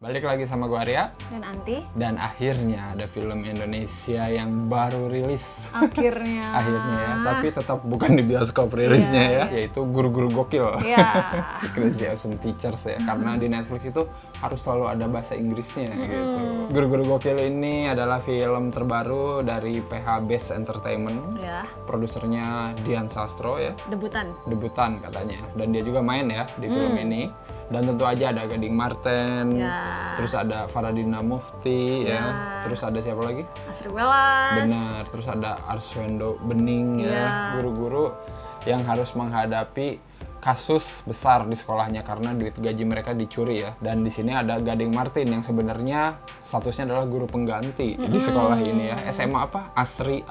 Balik lagi sama gue Arya dan Anti, dan akhirnya ada film Indonesia yang baru rilis. Akhirnya akhirnya ya, tapi tetap bukan di bioskop rilisnya, yeah, ya, yaitu Guru Guru Gokil, yeah. Crazy Awesome Teachers ya, karena di Netflix itu harus selalu ada bahasa Inggrisnya gitu. Guru Guru Gokil ini adalah film terbaru dari PH Base Entertainment, yeah. Produsernya Dian Sastro ya, debutan katanya, dan dia juga main ya di film ini. Dan tentu aja ada Gading Marten, yeah, terus ada Faradina Mufti, yeah, ya, terus ada siapa lagi? Asri Welas. Benar, terus ada Arswendy Bening, yeah, ya, guru-guru yang harus menghadapi kasus besar di sekolahnya karena duit gaji mereka dicuri ya. Dan di sini ada Gading Marten yang sebenarnya statusnya adalah guru pengganti di sekolah ini ya. SMA apa? Asri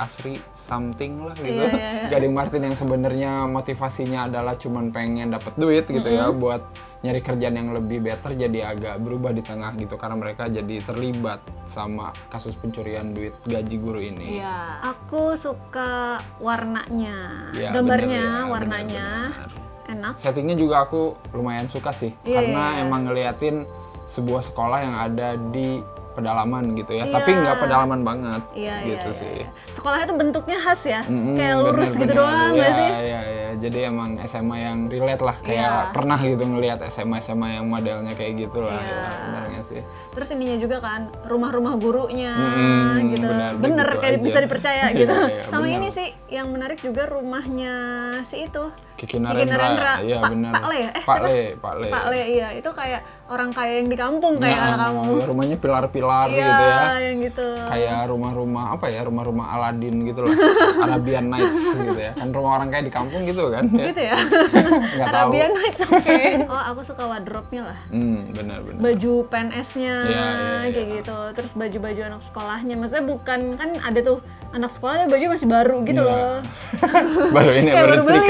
something lah gitu. Yeah. Gading Marten yang sebenarnya motivasinya adalah cuman pengen dapat duit gitu ya, buat nyari kerjaan yang lebih better, jadi agak berubah di tengah gitu karena mereka jadi terlibat sama kasus pencurian duit gaji guru ini. Iya, aku suka warnanya, ya, gambarnya, bener, ya, warnanya bener. Enak. Settingnya juga aku lumayan suka sih, yeah, karena emang ngeliatin sebuah sekolah yang ada di pedalaman gitu ya, yeah, tapi nggak pedalaman banget, yeah, gitu, yeah, sih. Sekolahnya tuh bentuknya khas ya, kayak lurus bener, gitu bener, doang nggak sih? Iya, iya. Jadi emang SMA yang relate lah, kayak, yeah, pernah gitu ngelihat SMA yang modelnya kayak gitu lah, yeah, ya, bener nggak sih? Terus ininya juga kan, rumah-rumah gurunya, gitu, bener gitu, kayak aja bisa dipercaya gitu. Yeah, yeah, sama bener. Ini sih yang menarik juga rumahnya si itu, Kiki Narendra. Ya, Pak Le, iya, itu kayak orang kaya yang di kampung, kayak kamu. Rumahnya pilar-pilar, ya, gitu ya, yang gitu. Kayak rumah-rumah apa ya, rumah-rumah Aladin gitu loh, Arabian Nights gitu ya. Kan rumah orang kaya di kampung gitu kan. Gitu ya. Arabian tahu. Nights, oke. Okay. Oh, aku suka wardrobe-nya lah. Benar-benar. Baju PNS-nya, ya, kayak gitu. Terus baju-baju anak sekolahnya, maksudnya bukan, kan ada tuh anak sekolahnya baju masih baru gitu, ya, loh. Baru ini baru beli.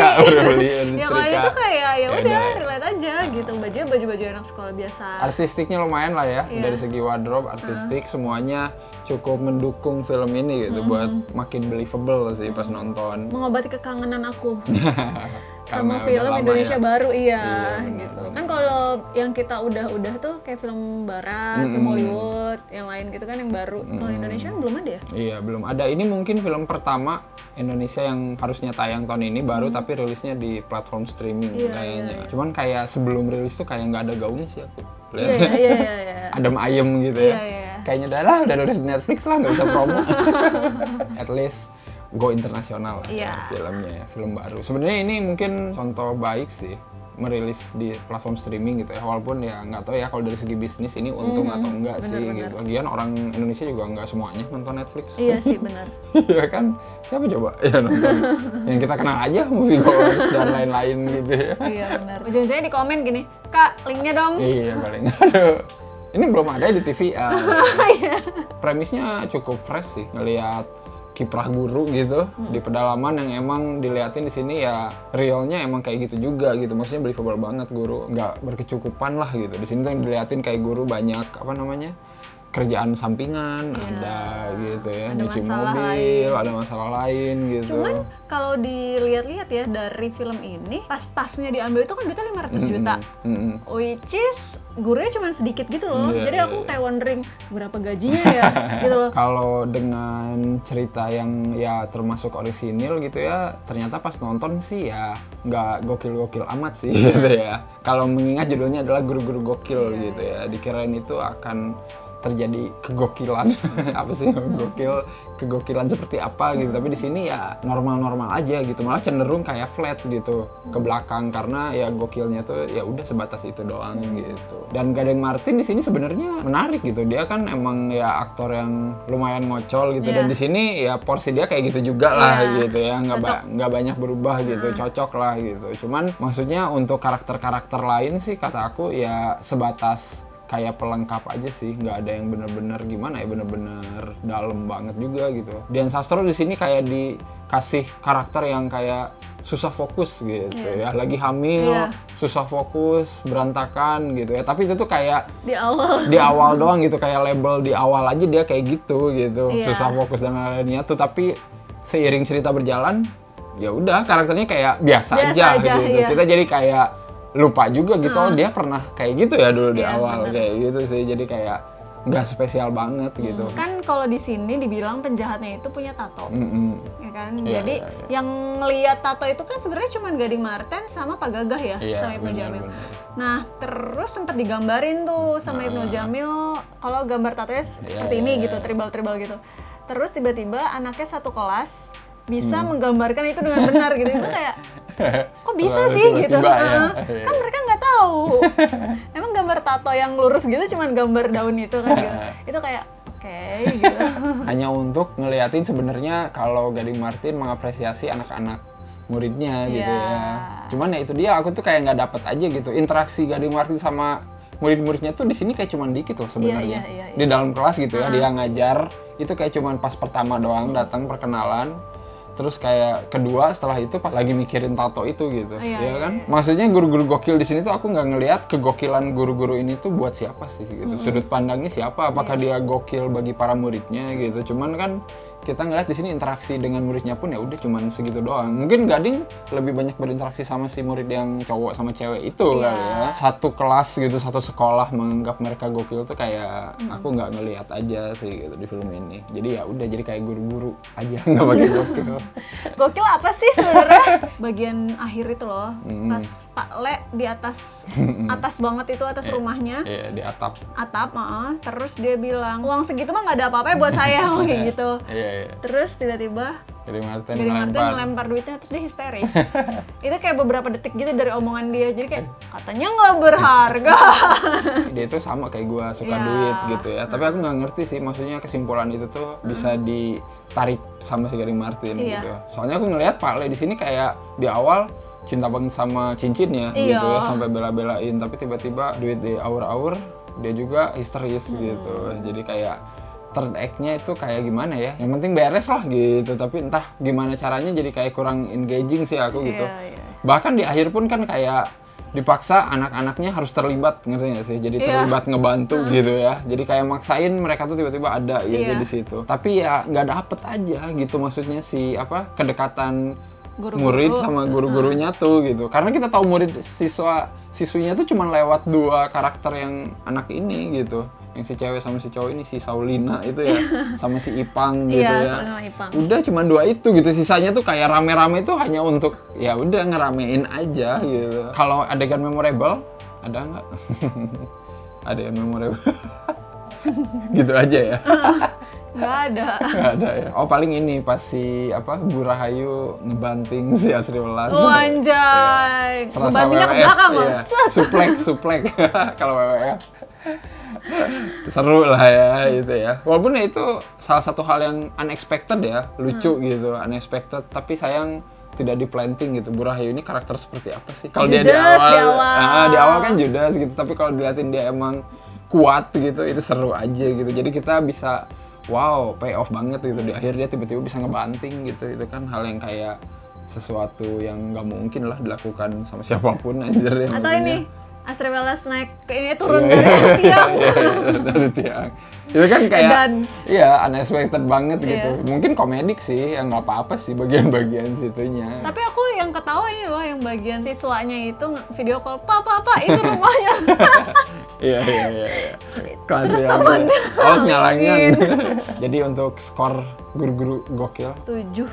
Yang lain itu kayak ya udah relate aja gitu. Baju-baju anak sekolah biasa. Artistiknya lumayan lah ya, yeah, dari segi wardrobe, artistik, semuanya cukup mendukung film ini gitu, buat makin believable sih pas nonton. Mengobati kekangenan aku. Sama film Indonesia baru, iya, gitu. Kan kalau yang kita udah tuh kayak film barat, film Hollywood, yang lain gitu kan yang baru. Kalau Indonesia kan belum ada ya? Iya, belum ada. Ini mungkin film pertama Indonesia yang harusnya tayang tahun ini baru, tapi rilisnya di platform streaming, iya, kayaknya. Iya, iya. Cuman kayak sebelum rilis tuh kayak nggak ada gaungnya sih aku. Iya. Adem ayem gitu ya. Iya, iya. Kayaknya udah rilis di Netflix lah, nggak usah promo. At least go internasional lah, yeah, ya, filmnya ya, film baru. Sebenarnya ini mungkin contoh baik sih merilis di platform streaming gitu ya, walaupun ya nggak tahu ya kalau dari segi bisnis ini untung atau enggak sih gitu. Lagian orang Indonesia juga nggak semuanya nonton Netflix. Iya sih, benar. Iya kan, siapa coba ya nonton yang kita kenal aja, moviegoers dan lain-lain gitu ya. Iya, benar. Ujung-ujungnya di komen gini, "Kak, linknya dong." Iya, paling aduh. Ini belum ada di TV. Premisnya cukup fresh sih, ngelihat kiprah guru gitu di pedalaman yang emang diliatin di sini ya, realnya emang kayak gitu juga gitu, maksudnya believable banget, guru nggak berkecukupan lah gitu. Di sini tuh diliatin kayak guru banyak apa namanya kerjaan sampingan, yeah, ada gitu ya, nyuci mobil, ada masalah lain gitu. Cuman kalau dilihat-lihat ya dari film ini, tas-tasnya diambil itu kan duitnya 500 juta, which is gurunya cuma sedikit gitu loh, yeah, jadi aku kayak wondering berapa gajinya ya gitu loh. Kalau dengan cerita yang ya termasuk orisinil gitu ya, ternyata pas nonton sih ya nggak gokil-gokil amat sih gitu ya. Kalau mengingat judulnya adalah Guru-Guru Gokil, yeah, gitu ya, dikirain itu akan terjadi kegokilan. Apa sih gokil, kegokilan seperti apa gitu, tapi di sini ya normal-normal aja gitu, malah cenderung kayak flat gitu ke belakang karena ya gokilnya tuh ya udah sebatas itu doang gitu. Dan Gading Marten di sini sebenarnya menarik gitu, dia kan emang ya aktor yang lumayan ngocol gitu, yeah, dan di sini ya porsi dia kayak gitu juga lah, yeah, gitu ya, nggak banyak berubah gitu, cocok lah gitu. Cuman maksudnya untuk karakter-karakter lain sih kata aku ya sebatas kayak pelengkap aja sih, nggak ada yang bener-bener gimana ya, bener-bener dalam banget juga gitu. Dian Sastro di sini kayak dikasih karakter yang kayak susah fokus gitu, yeah, ya, lagi hamil, yeah, susah fokus, berantakan gitu ya. Tapi itu tuh kayak di awal doang gitu, kayak label di awal aja dia kayak gitu gitu, yeah, susah fokus dan lain-lainnya tuh. Tapi seiring cerita berjalan, ya udah karakternya kayak biasa aja gitu. Yeah. Kita jadi kayak lupa juga gitu, oh dia pernah kayak gitu ya dulu, yeah, di awal, bener, kayak gitu sih. Jadi kayak nggak spesial banget gitu. Kan kalau di sini dibilang penjahatnya itu punya tato, ya kan? Yeah, jadi yeah, yeah, yang lihat tato itu kan sebenarnya cuma Gading Marten sama Pak Gagah ya, yeah, sama Ibnu Jamil. Nah terus sempat digambarin tuh sama Ibnu Jamil kalau gambar tatonya seperti ini gitu, tribal-tribal gitu. Terus tiba-tiba anaknya satu kelas bisa menggambarkan itu dengan benar gitu, itu kayak kok bisa sih gitu, kan mereka nggak tahu. Emang gambar tato yang lurus gitu cuman gambar daun itu kan gitu. Itu kayak oke, gitu. Hanya untuk ngeliatin sebenarnya kalau Gading Marten mengapresiasi anak-anak muridnya gitu, yeah, ya. Cuman ya itu dia, aku tuh kayak nggak dapet aja gitu interaksi Gading Marten sama murid-muridnya tuh di sini kayak cuman dikit loh sebenarnya, yeah. Di dalam kelas gitu ya, dia ngajar itu kayak cuman pas pertama doang, datang perkenalan. Terus kayak kedua setelah itu pas lagi mikirin tato itu gitu, ya kan? Iya. Maksudnya guru-guru gokil di sini tuh aku nggak ngelihat kegokilan guru-guru ini tuh buat siapa sih gitu, sudut pandangnya siapa, apakah dia gokil bagi para muridnya gitu. Cuman kan kita ngeliat di sini interaksi dengan muridnya pun ya udah cuman segitu doang. Mungkin Gading lebih banyak berinteraksi sama si murid yang cowok sama cewek itu kali ya. Satu kelas gitu, satu sekolah menganggap mereka gokil tuh kayak aku nggak ngelihat aja sih gitu di film ini. Jadi ya udah jadi kayak guru-guru aja nggak bagi gokil. Gokil apa sih sebenarnya? Bagian akhir itu loh, pas Pak Le di atas banget itu, atas rumahnya. Iya, di atap. Terus dia bilang, uang segitu mah nggak ada apa-apa buat saya, kayak gitu. Iya. Terus tiba-tiba Gading Marten melempar duitnya, terus dia histeris. Itu kayak beberapa detik gitu dari omongan dia, jadi kayak katanya nggak berharga. Dia itu sama kayak gue, suka duit gitu ya. Tapi aku nggak ngerti sih, maksudnya kesimpulan itu tuh bisa ditarik sama si Gading Marten gitu. Soalnya aku ngelihat Pak Le di sini kayak di awal cinta banget sama cincinnya gitu ya, sampai bela-belain. Tapi tiba-tiba duit di aur-aur, dia juga histeris gitu. Jadi kayak third act-nya itu kayak gimana ya, yang penting beres lah gitu, tapi entah gimana caranya jadi kayak kurang engaging sih aku gitu. Bahkan di akhir pun kan kayak dipaksa anak-anaknya harus terlibat, ngerti gak sih? Jadi terlibat ngebantu gitu ya, jadi kayak maksain mereka tuh tiba-tiba ada gitu di situ. Tapi ya nggak dapet aja gitu, maksudnya si apa, kedekatan murid sama guru-gurunya tuh gitu, karena kita tahu murid siswinya tuh cuma lewat dua karakter yang anak ini gitu, yang si cewek sama si cowok ini, si Saulina itu ya sama si Ipang gitu ya, udah cuma dua itu gitu. Sisanya tuh kayak rame-rame itu hanya untuk ya udah ngeramein aja gitu. Kalau adegan memorable ada nggak? Adegan memorable gitu aja ya. Nggak ada. Nggak ada ya. Oh paling ini pas si apa, Bu Rahayu ngebanting si Asri Welas. Wanjay. Ya. Ngebantingnya ke belakang loh. Ya. Suplek. Kalau WWF. Seru lah ya gitu ya. Walaupun ya itu salah satu hal yang unexpected ya, lucu gitu, unexpected. Tapi sayang tidak di planting gitu. Bu Rahayu ini karakter seperti apa sih? Kalau dia di awal kan Judas gitu. Tapi kalau diliatin dia emang kuat gitu, itu seru aja gitu. Jadi kita bisa wow, pay off banget gitu. Di akhir dia tiba-tiba bisa ngebanting gitu. Itu kan hal yang kayak sesuatu yang nggak mungkin lah dilakukan sama siapapun aja. Atau ini, Asri Welas naik ke ini turun dari tiang. Dari tiang. Itu kan kayak, iya unexpected banget gitu. Mungkin komedik sih, yang nggak apa-apa sih bagian-bagian situnya. Tapi aku yang ketawa ini loh, yang bagian siswanya itu video call, Pak, itu rumahnya. Iya. Terus temennya nyalangin. Jadi untuk skor guru-guru gokil 7/10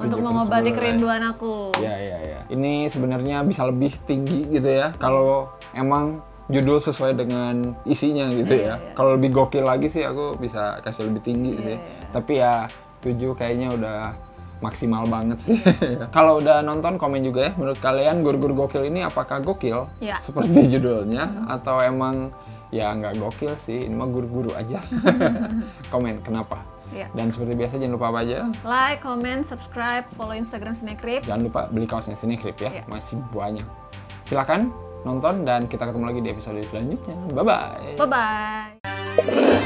untuk mengobati kerinduan aku. Iya. Ini sebenarnya bisa lebih tinggi gitu ya kalau emang judul sesuai dengan isinya gitu ya. Kalau lebih gokil lagi sih aku bisa kasih lebih tinggi sih. Tapi ya 7 kayaknya udah maksimal banget sih. Kalau udah nonton komen juga ya, menurut kalian guru-guru gokil ini apakah gokil seperti judulnya atau emang ya nggak gokil sih, ini mah guru-guru aja. Komen kenapa. Dan seperti biasa jangan lupa apa aja? Like, comment, subscribe, follow Instagram Sinekrip. Jangan lupa beli kaosnya Sinekrip ya, masih banyak. Silakan. nonton, dan kita ketemu lagi di episode selanjutnya. Bye-bye. Bye-bye.